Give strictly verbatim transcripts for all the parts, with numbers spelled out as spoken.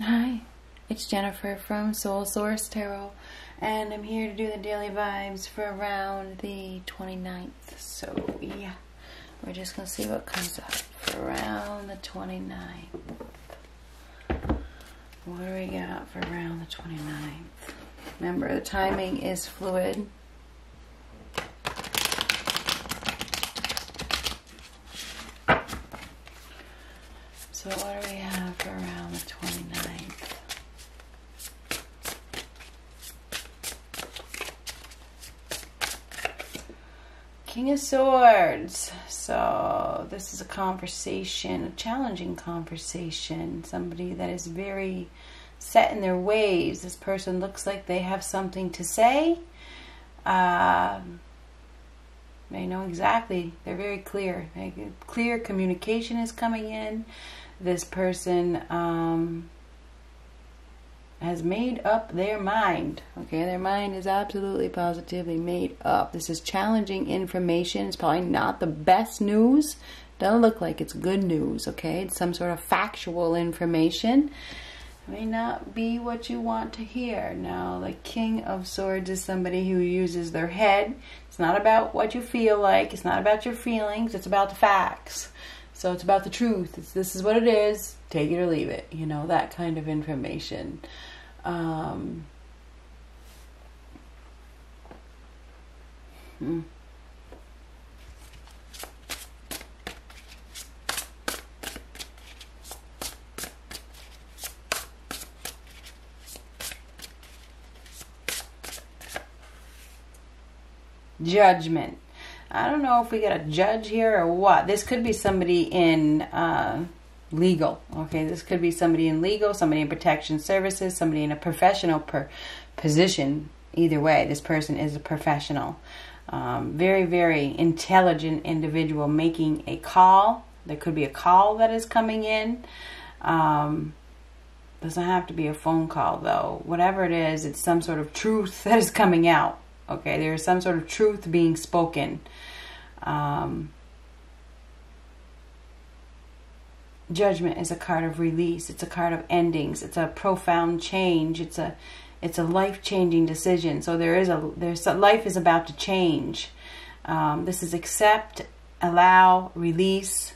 Hi, it's Jennifer from Soul Source Tarot, and I'm here to do the daily vibes for around the twenty-ninth. So yeah, we're just going to see what comes up for around the twenty-ninth. What do we got for around the twenty-ninth? Remember, the timing is fluid. So what do we have for around the twenty-ninth? King of Swords. So this is a conversation, a challenging conversation. Somebody that is very set in their ways. This person looks like they have something to say. Um, they know exactly. They're very clear. They, clear communication is coming in. This person um, has made up their mind. Okay, their mind is absolutely positively made up. This is challenging information. It's probably not the best news. Doesn't look like it's good news, okay? It's some sort of factual information. It may not be what you want to hear. Now, the King of Swords is somebody who uses their head. It's not about what you feel like. It's not about your feelings. It's about the facts. So it's about the truth. It's, this is what it is. Take it or leave it. You know, that kind of information. Um, hmm. Judgment. I don't know if we got a judge here or what. This could be somebody in uh, legal. Okay, this could be somebody in legal, somebody in protection services, somebody in a professional per position. Either way, this person is a professional. Um, very, very intelligent individual making a call. There could be a call that is coming in. Um, doesn't have to be a phone call, though. Whatever it is, it's some sort of truth that is coming out. Okay, there is some sort of truth being spoken. Um, judgment is a card of release. It's a card of endings. It's a profound change. It's a, it's a life-changing decision. So there is a, there's a, life is about to change. Um, this is accept, allow, release.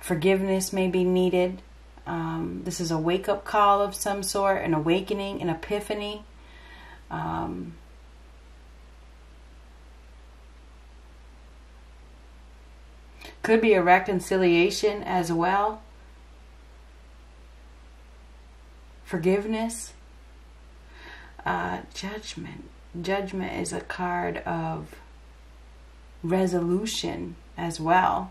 Forgiveness may be needed. Um, this is a wake-up call of some sort, an awakening, an epiphany. Um... Could be a reconciliation as well. Forgiveness. Uh, judgment. Judgment is a card of resolution as well.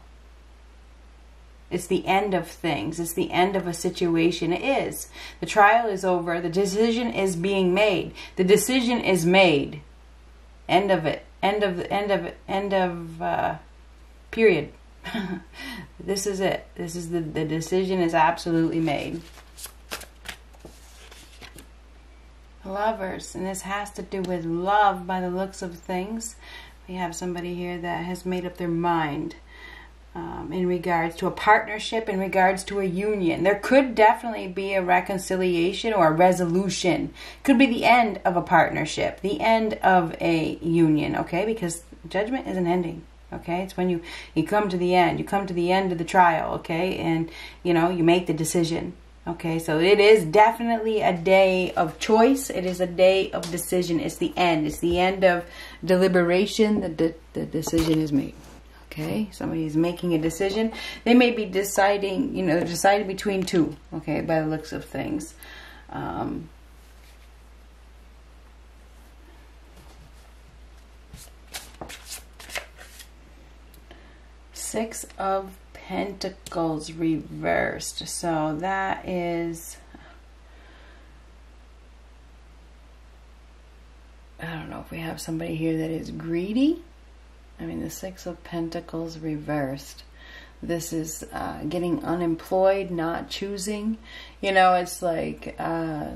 It's the end of things. It's the end of a situation. It is. The trial is over. The decision is being made. The decision is made. End of it. End of the end of it. End of uh, period. This is it. This is the, the decision is absolutely made. Lovers, and this has to do with love by the looks of things. We have somebody here that has made up their mind um, in regards to a partnership, in regards to a union. There could definitely be a reconciliation or a resolution. Could be the end of a partnership, the end of a union, okay? Because judgment is an ending. Okay, it's when you, you come to the end, you come to the end of the trial, okay, and, you know, you make the decision, okay, so it is definitely a day of choice, it is a day of decision, it's the end, it's the end of deliberation, the, de the decision is made, okay, somebody is making a decision, they may be deciding, you know, deciding between two, okay, by the looks of things, um, Six of Pentacles reversed. So that is, I don't know if we have somebody here that is greedy. I mean, the Six of Pentacles reversed. This is uh, getting unemployed, not choosing. You know, it's like uh,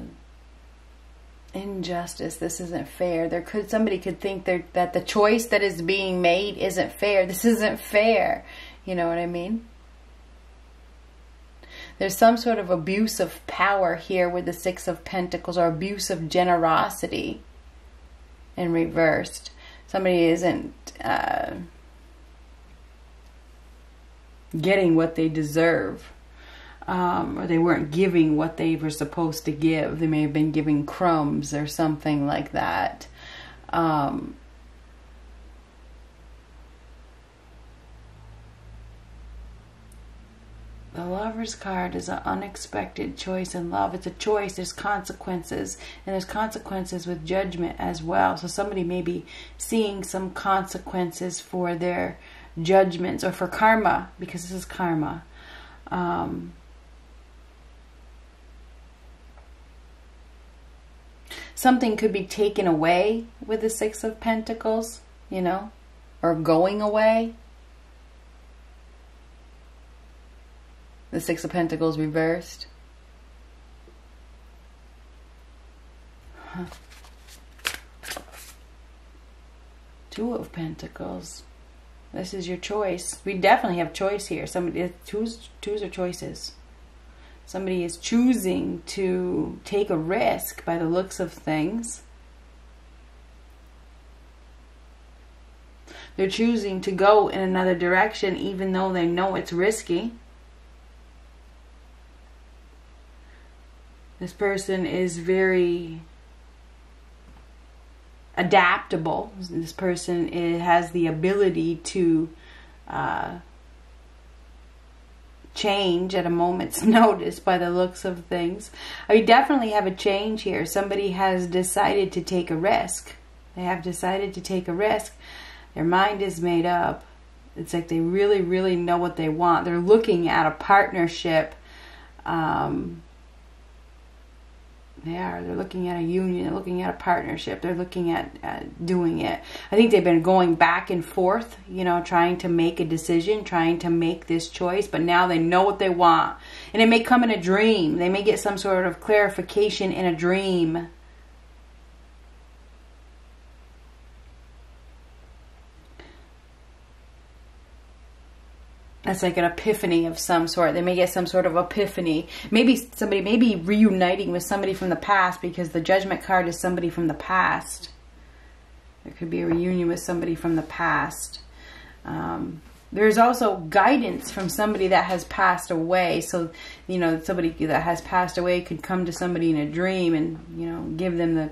injustice. This isn't fair. There could somebody could think that the choice that is being made isn't fair. This isn't fair. You know what I mean? There's some sort of abuse of power here with the Six of Pentacles, or abuse of generosity in reversed. Somebody isn't uh, getting what they deserve, um, or they weren't giving what they were supposed to give. They may have been giving crumbs or something like that. Um, The Lover's card is an unexpected choice in love. It's a choice. There's consequences. And there's consequences with judgment as well. So somebody may be seeing some consequences for their judgments, or for karma, because this is karma. Um, something could be taken away with the Six of Pentacles, you know, or going away. The Six of Pentacles reversed. Huh. Two of Pentacles. This is your choice. We definitely have choice here. Somebody choose, twos are choices. Somebody is choosing to take a risk by the looks of things. They're choosing to go in another direction even though they know it's risky. This person is very adaptable. This person is, has the ability to uh, change at a moment's notice by the looks of things. I definitely have a change here. Somebody has decided to take a risk. They have decided to take a risk. Their mind is made up. It's like they really, really know what they want. They're looking at a partnership. Um... They are. They're looking at a union. They're looking at a partnership. They're looking at uh, doing it. I think they've been going back and forth, you know, trying to make a decision, trying to make this choice. But now they know what they want. And it may come in a dream. They may get some sort of clarification in a dream. That's like an epiphany of some sort. They may get some sort of epiphany. Maybe somebody may be reuniting with somebody from the past, because the Judgment card is somebody from the past. There could be a reunion with somebody from the past. Um, there's also guidance from somebody that has passed away. So, you know, somebody that has passed away could come to somebody in a dream and, you know, give them the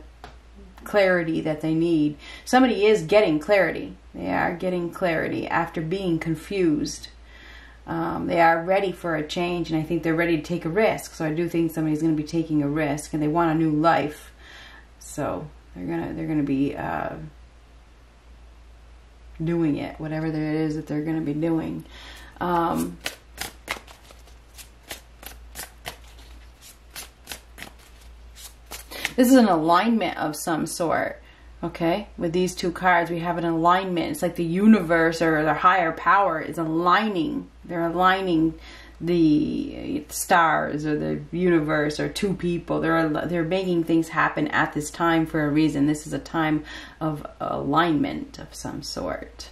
clarity that they need. Somebody is getting clarity. They are getting clarity after being confused. Um, they are ready for a change, and I think they're ready to take a risk. So I do think somebody's going to be taking a risk, and they want a new life. So they're gonna they're gonna be uh, doing it, whatever it is that they're gonna be doing. Um, this is an alignment of some sort. Okay, with these two cards, we have an alignment. It's like the universe or the higher power is aligning. They're aligning the stars or the universe or two people. They're, they're making things happen at this time for a reason. This is a time of alignment of some sort.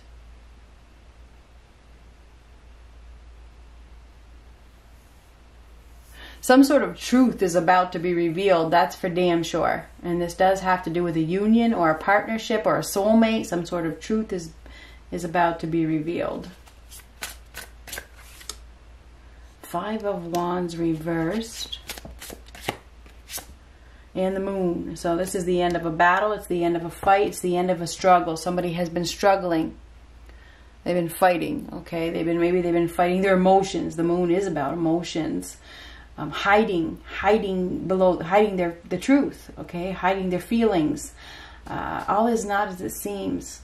Some sort of truth is about to be revealed, that's for damn sure. And this does have to do with a union or a partnership or a soulmate. Some sort of truth is, is about to be revealed. Five of Wands reversed. And the Moon. So this is the end of a battle. It's the end of a fight. It's the end of a struggle. Somebody has been struggling. They've been fighting, okay? They've been, maybe they've been fighting their emotions. The Moon is about emotions. Um, hiding, hiding below, hiding their the truth. Okay, hiding their feelings. Uh, all is not as it seems.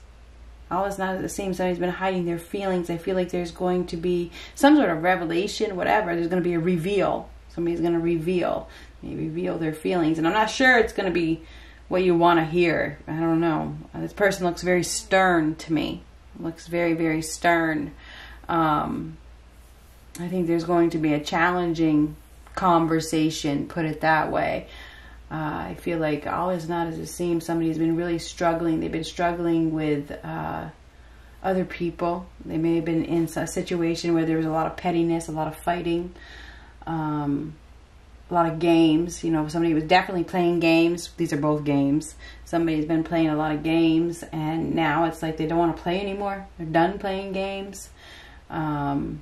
All is not as it seems. Somebody's been hiding their feelings. I feel like there's going to be some sort of revelation, whatever. There's going to be a reveal. Somebody's going to reveal, maybe reveal their feelings. And I'm not sure it's going to be what you want to hear. I don't know. This person looks very stern to me. Looks very, very stern. Um, I think there's going to be a challenging conversation, put it that way. Uh, I feel like all is not as it seems. Somebody's been really struggling. They've been struggling with uh, other people. They may have been in a situation where there was a lot of pettiness, a lot of fighting. um, a lot of games. You know, somebody was definitely playing games. These are both games. Somebody's been playing a lot of games, and now it's like they don't want to play anymore. They're done playing games. Um,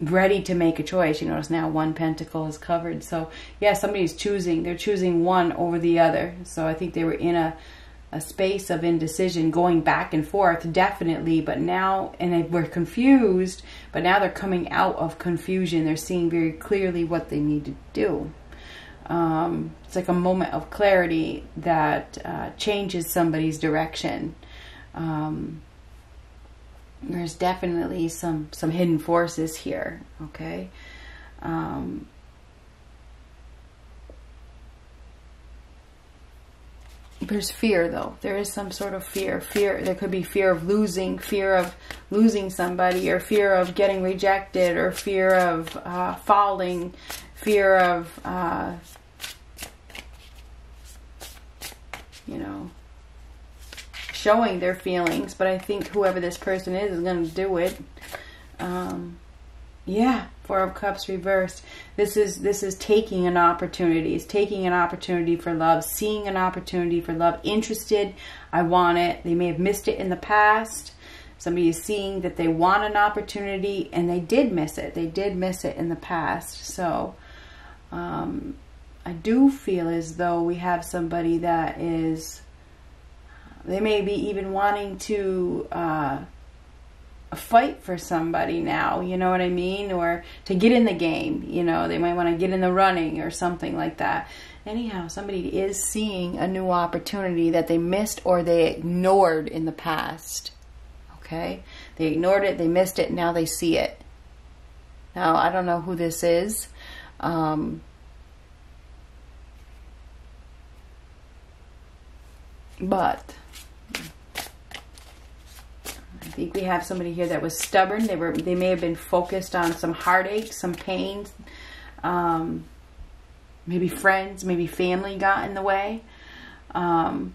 ready to make a choice. You notice now one pentacle is covered. So yeah, somebody's choosing. They're choosing one over the other. So I think they were in a, a space of indecision, going back and forth, definitely. But now, and they were confused, but now they're coming out of confusion. They're seeing very clearly what they need to do. Um, it's like a moment of clarity that uh, changes somebody's direction. Um, There's definitely some, some hidden forces here, okay? Um, there's fear, though. There is some sort of fear. Fear. There could be fear of losing, fear of losing somebody, or fear of getting rejected, or fear of uh, falling, fear of, uh, you know... showing their feelings. But I think whoever this person is is going to do it. Um, yeah, Four of Cups reversed. This is this is taking an opportunity. It's taking an opportunity for love, seeing an opportunity for love. Interested, I want it. They may have missed it in the past. Somebody is seeing that they want an opportunity and they did miss it. They did miss it in the past. So um, I do feel as though we have somebody that is... they may be even wanting to uh, fight for somebody now, you know what I mean? Or to get in the game, you know, they might want to get in the running or something like that. Anyhow, somebody is seeing a new opportunity that they missed or they ignored in the past, okay? They ignored it, they missed it, now they see it. Now, I don't know who this is. Um... But I think we have somebody here that was stubborn. They were, they may have been focused on some heartache, some pain. Um, maybe friends, maybe family got in the way. Um,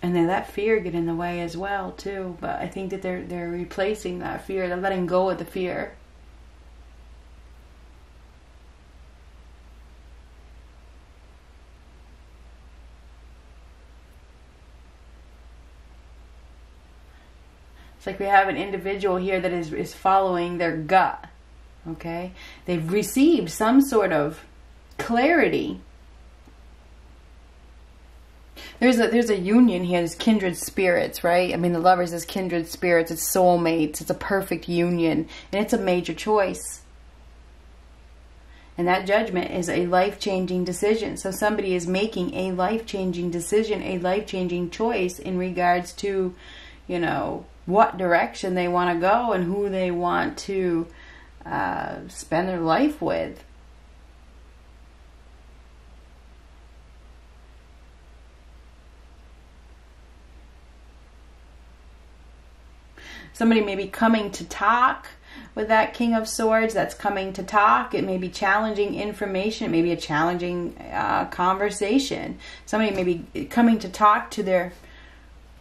and they let fear get in the way as well, too. But I think that they're they're replacing that fear. They're letting go of the fear. Like we have an individual here that is, is following their gut, okay? They've received some sort of clarity. There's a, there's a union here. There's kindred spirits, right? I mean, the Lovers is kindred spirits. It's soulmates. It's a perfect union. And it's a major choice. And that judgment is a life-changing decision. So somebody is making a life-changing decision, a life-changing choice in regards to, you know, what direction they want to go and who they want to uh, spend their life with. Somebody may be coming to talk with that King of Swords. That's coming to talk. It may be challenging information. It may be a challenging uh, conversation. Somebody may be coming to talk to their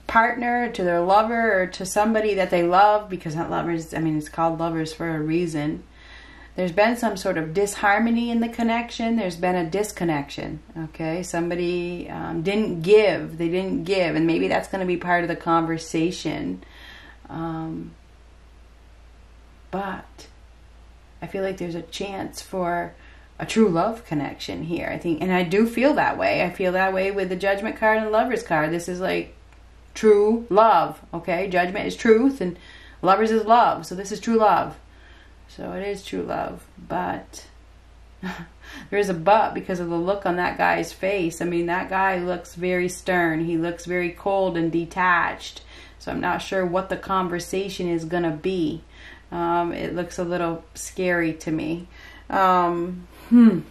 partner, to their lover, or to somebody that they love, because not lovers, I mean, it's called Lovers for a reason. There's been some sort of disharmony in the connection. There's been a disconnection, okay? Somebody um, didn't give. They didn't give, and maybe that's going to be part of the conversation. Um, but I feel like there's a chance for a true love connection here, I think, and I do feel that way. I feel that way with the Judgment card and the Lovers card. This is like true love, okay? Judgment is truth and Lovers is love. So this is true love. So it is true love, but there is a but because of the look on that guy's face. I mean, that guy looks very stern. He looks very cold and detached. So I'm not sure what the conversation is going to be. Um, it looks a little scary to me. Um, hmm.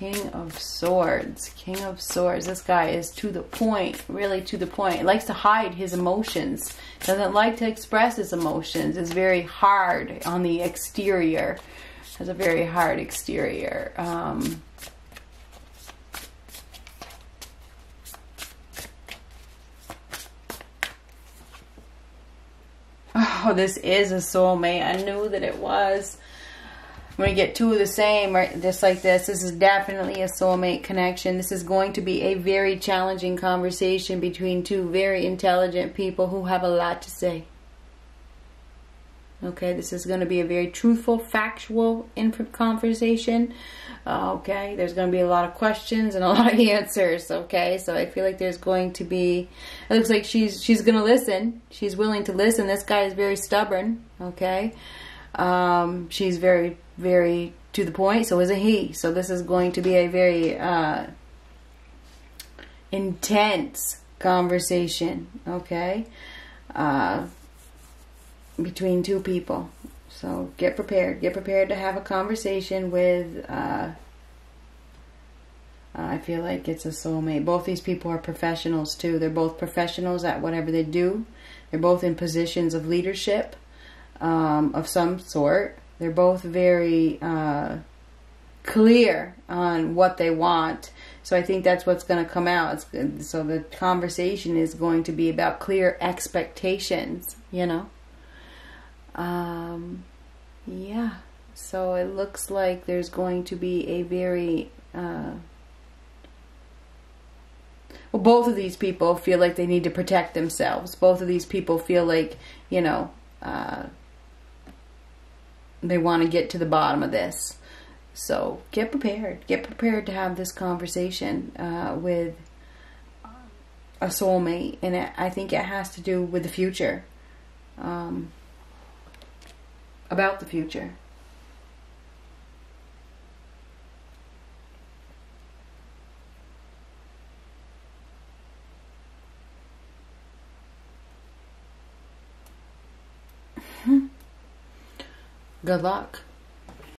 King of Swords, King of Swords. This guy is to the point, really to the point. He likes to hide his emotions. Doesn't like to express his emotions. Is very hard on the exterior. Has a very hard exterior. Um, Oh, this is a soulmate. I knew that it was. When you get two of the same, right, just like this, this is definitely a soulmate connection. This is going to be a very challenging conversation between two very intelligent people who have a lot to say. Okay, this is going to be a very truthful, factual conversation. Uh, okay, there's going to be a lot of questions and a lot of answers. Okay, so I feel like there's going to be, it looks like she's she's going to listen. She's willing to listen. This guy is very stubborn. Okay, um, she's very, very to the point. So is a he. So this is going to be a very uh, intense conversation. Okay. Uh, between two people. So get prepared. Get prepared to have a conversation with, uh, I feel like it's a soulmate. Both these people are professionals too. They're both professionals at whatever they do. They're both in positions of leadership, um, of some sort. They're both very uh, clear on what they want. So I think that's what's going to come out. It's, so the conversation is going to be about clear expectations, you know. Um, yeah, so it looks like there's going to be a very, uh, well, both of these people feel like they need to protect themselves. Both of these people feel like, you know, uh, they want to get to the bottom of this. So get prepared, get prepared to have this conversation, uh, with a soulmate. And it, I think it has to do with the future. Um, about the future. Good luck.